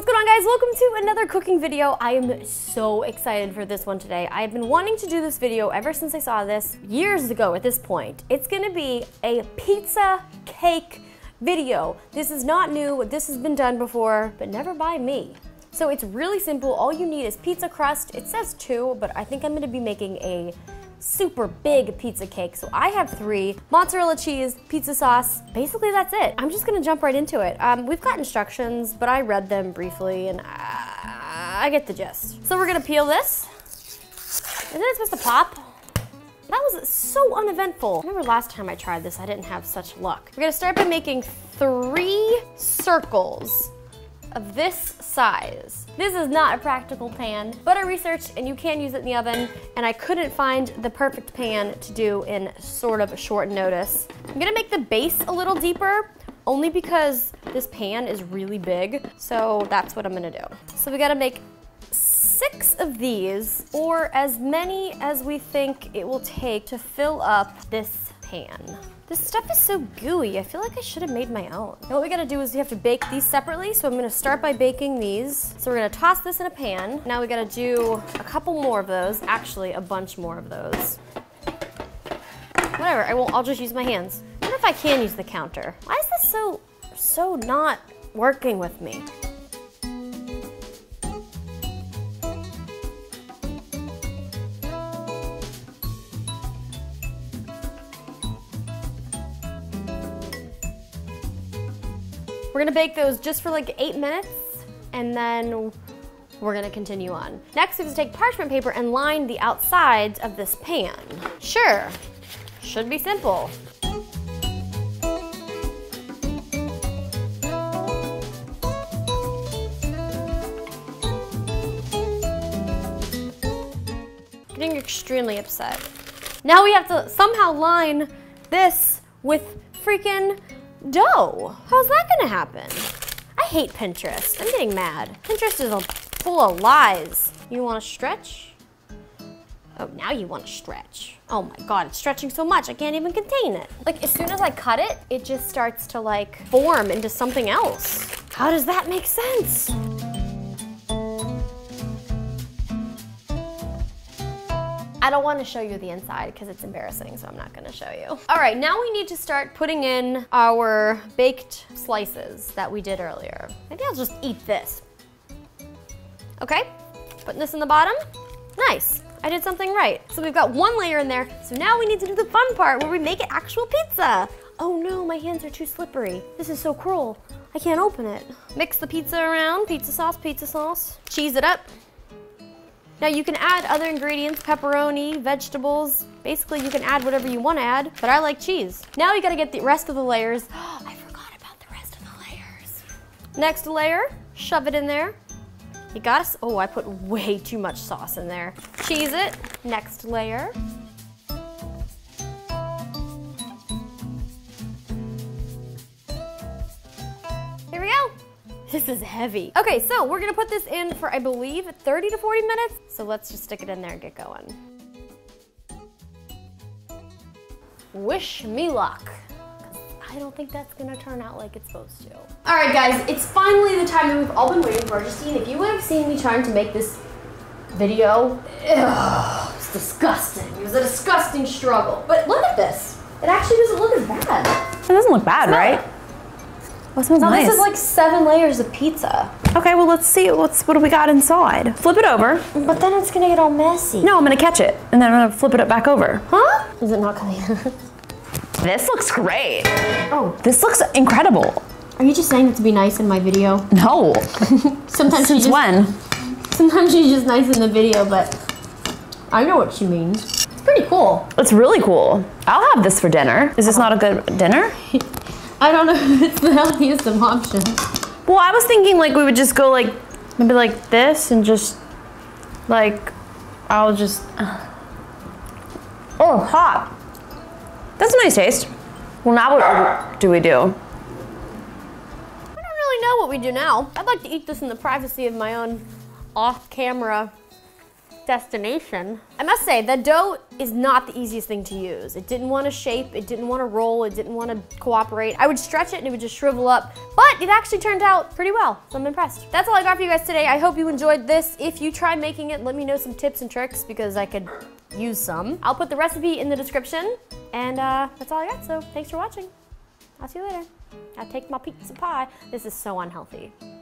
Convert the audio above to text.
What's going on, guys? Welcome to another cooking video. I am so excited for this one today. I have been wanting to do this video ever since I saw this years ago at this point. It's gonna be a pizza cake video. This is not new, this has been done before, but never by me. So it's really simple, all you need is pizza crust. It says 2, but I think I'm gonna be making a super big pizza cake. So I have 3, mozzarella cheese, pizza sauce, basically that's it. I'm just gonna jump right into it. We've got instructions, but I read them briefly and I get the gist. So we're gonna peel this. Isn't it supposed to pop? That was so uneventful. I remember last time I tried this, I didn't have such luck. We're gonna start by making 3 circles of this size. This is not a practical pan, but I researched and you can use it in the oven, and I couldn't find the perfect pan to do in sort of short notice. I'm gonna make the base a little deeper, only because this pan is really big, so that's what I'm gonna do. So we gotta make 6 of these, or as many as we think it will take to fill up this pan. This stuff is so gooey, I feel like I should have made my own. Now what we gotta do is we have to bake these separately, so I'm gonna start by baking these. So we're gonna toss this in a pan. Now we gotta do a couple more of those, actually a bunch more of those. Whatever, I'll just use my hands. What if I can use the counter? Why is this so not working with me? We're gonna bake those just for like 8 minutes, and then we're gonna continue on. Next, we have to take parchment paper and line the outsides of this pan. Sure, should be simple. Getting extremely upset. Now we have to somehow line this with freaking dough. How's that gonna happen? I hate Pinterest. I'm getting mad. Pinterest is full of lies. You wanna stretch? Oh, now you wanna stretch. Oh my God, it's stretching so much, I can't even contain it. Like, as soon as I cut it, it just starts to like form into something else. How does that make sense? I don't want to show you the inside because it's embarrassing, so I'm not going to show you. All right, now we need to start putting in our baked slices that we did earlier. Maybe I'll just eat this. Okay, putting this in the bottom. Nice, I did something right. So we've got 1 layer in there, so now we need to do the fun part where we make it actual pizza. Oh no, my hands are too slippery. This is so cruel. I can't open it. Mix the pizza around, pizza sauce, cheese it up. Now you can add other ingredients, pepperoni, vegetables. Basically, you can add whatever you want to add, but I like cheese. Now we gotta get the rest of the layers. Oh, I forgot about the rest of the layers. Next layer, shove it in there. You gotta, oh, I put way too much sauce in there. Cheese it, next layer. Here we go. This is heavy. Okay, so we're gonna put this in for, I believe, 30 to 40 minutes. So let's just stick it in there and get going. Wish me luck. I don't think that's gonna turn out like it's supposed to. All right, guys, it's finally the time that we've all been waiting for. Justine, if you would have seen me trying to make this video, ugh, it's disgusting. It was a disgusting struggle. But look at this. It actually doesn't look as bad. It doesn't look bad, right? Oh, smells nice. This is like 7 layers of pizza. Okay, well let's see what do we got inside. Flip it over. But then it's gonna get all messy. No, I'm gonna catch it and then I'm gonna flip it back over. Huh? Is it not coming out? This looks great. Oh, this looks incredible. Are you just saying that to be nice in my video? No. Sometimes since when? Sometimes she's just nice in the video, but I know what she means. It's pretty cool. It's really cool. I'll have this for dinner. Is this not a good dinner? I don't know if it's the healthiest of options. Well, I was thinking like we would just go like, maybe like this and just like, I'll just, oh, hot. That's a nice taste. Well, now what do we do? I don't really know what we do now. I'd like to eat this in the privacy of my own off-camera destination. I must say, the dough is not the easiest thing to use. It didn't want to shape, it didn't want to roll, it didn't want to cooperate. I would stretch it and it would just shrivel up, but it actually turned out pretty well, so I'm impressed. That's all I got for you guys today. I hope you enjoyed this. If you try making it, let me know some tips and tricks because I could use some. I'll put the recipe in the description, and that's all I got, so thanks for watching. I'll see you later. I'll take my pizza pie. This is so unhealthy.